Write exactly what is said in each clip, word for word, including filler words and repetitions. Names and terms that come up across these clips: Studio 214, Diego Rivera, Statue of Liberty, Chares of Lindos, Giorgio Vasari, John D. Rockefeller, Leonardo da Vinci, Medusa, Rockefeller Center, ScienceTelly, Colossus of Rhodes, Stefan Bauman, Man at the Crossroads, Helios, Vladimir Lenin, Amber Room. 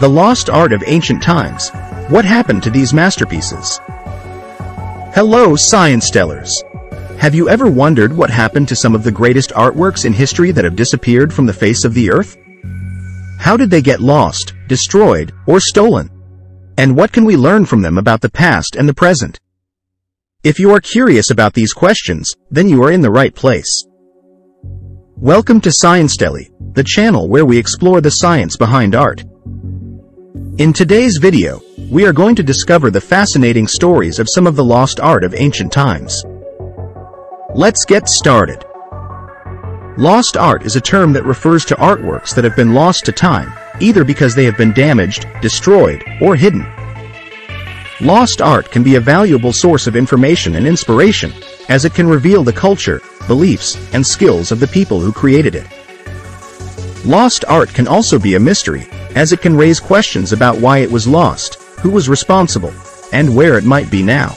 The Lost Art of Ancient Times. What happened to these masterpieces? Hello, ScienceTellers! Have you ever wondered what happened to some of the greatest artworks in history that have disappeared from the face of the earth? How did they get lost, destroyed, or stolen? And what can we learn from them about the past and the present? If you are curious about these questions, then you are in the right place. Welcome to ScienceTelly, the channel where we explore the science behind art. In today's video, we are going to discover the fascinating stories of some of the lost art of ancient times. Let's get started. Lost art is a term that refers to artworks that have been lost to time, either because they have been damaged, destroyed, or hidden. Lost art can be a valuable source of information and inspiration, as it can reveal the culture, beliefs, and skills of the people who created it. Lost art can also be a mystery, as it can raise questions about why it was lost, who was responsible, and where it might be now.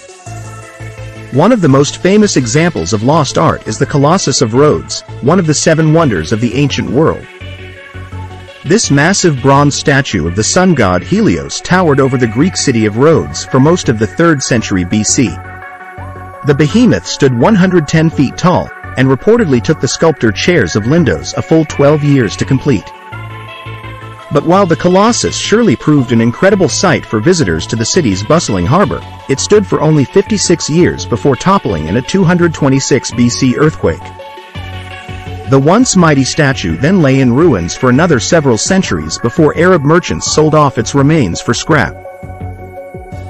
One of the most famous examples of lost art is the Colossus of Rhodes, one of the seven wonders of the ancient world. This massive bronze statue of the sun god Helios towered over the Greek city of Rhodes for most of the third century B C. The behemoth stood one hundred ten feet tall, and reportedly took the sculptor Chares of Lindos a full twelve years to complete. But while the Colossus surely proved an incredible sight for visitors to the city's bustling harbor, it stood for only fifty-six years before toppling in a two hundred twenty-six B C earthquake. The once mighty statue then lay in ruins for another several centuries before Arab merchants sold off its remains for scrap.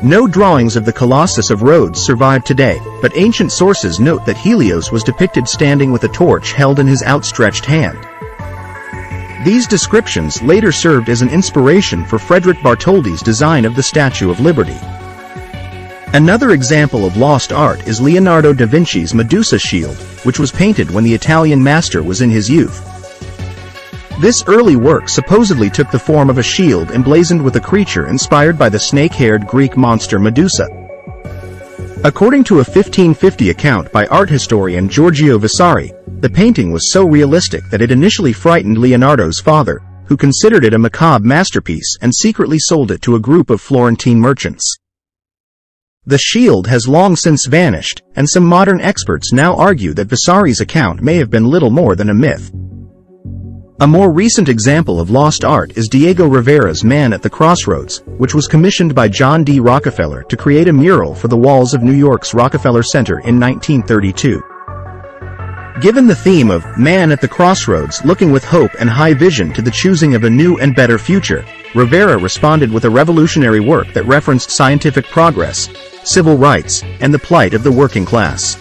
No drawings of the Colossus of Rhodes survive today, but ancient sources note that Helios was depicted standing with a torch held in his outstretched hand. These descriptions later served as an inspiration for Frederick Bartoldi's design of the Statue of Liberty. Another example of lost art is Leonardo da Vinci's Medusa shield, which was painted when the Italian master was in his youth. This early work supposedly took the form of a shield emblazoned with a creature inspired by the snake-haired Greek monster Medusa. According to a fifteen fifty account by art historian Giorgio Vasari, the painting was so realistic that it initially frightened Leonardo's father, who considered it a macabre masterpiece and secretly sold it to a group of Florentine merchants. The shield has long since vanished, and some modern experts now argue that Vasari's account may have been little more than a myth. A more recent example of lost art is Diego Rivera's Man at the Crossroads, which was commissioned by John D. Rockefeller to create a mural for the walls of New York's Rockefeller Center in nineteen thirty-two. Given the theme of Man at the Crossroads, looking with hope and high vision to the choosing of a new and better future, Rivera responded with a revolutionary work that referenced scientific progress, civil rights, and the plight of the working class.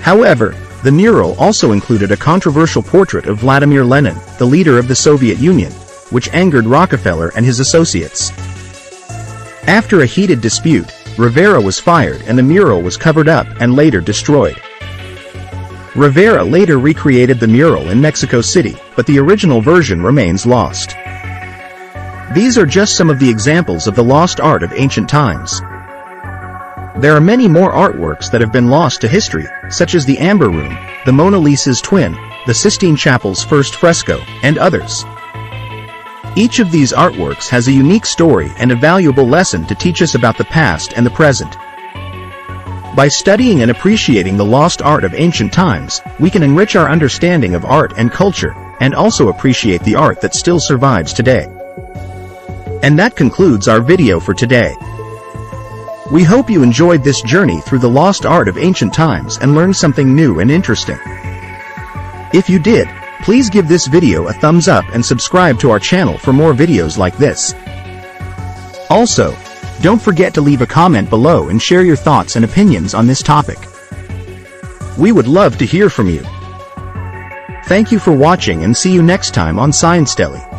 However, the mural also included a controversial portrait of Vladimir Lenin, the leader of the Soviet Union, which angered Rockefeller and his associates. After a heated dispute, Rivera was fired and the mural was covered up and later destroyed. Rivera later recreated the mural in Mexico City, but the original version remains lost. These are just some of the examples of the lost art of ancient times. There are many more artworks that have been lost to history, such as the Amber Room, the Mona Lisa's twin, the Sistine Chapel's first fresco, and others. Each of these artworks has a unique story and a valuable lesson to teach us about the past and the present. By studying and appreciating the lost art of ancient times, we can enrich our understanding of art and culture, and also appreciate the art that still survives today. And that concludes our video for today. We hope you enjoyed this journey through the lost art of ancient times and learned something new and interesting. If you did, please give this video a thumbs up and subscribe to our channel for more videos like this. Also, don't forget to leave a comment below and share your thoughts and opinions on this topic. We would love to hear from you. Thank you for watching and see you next time on ScienceTelly.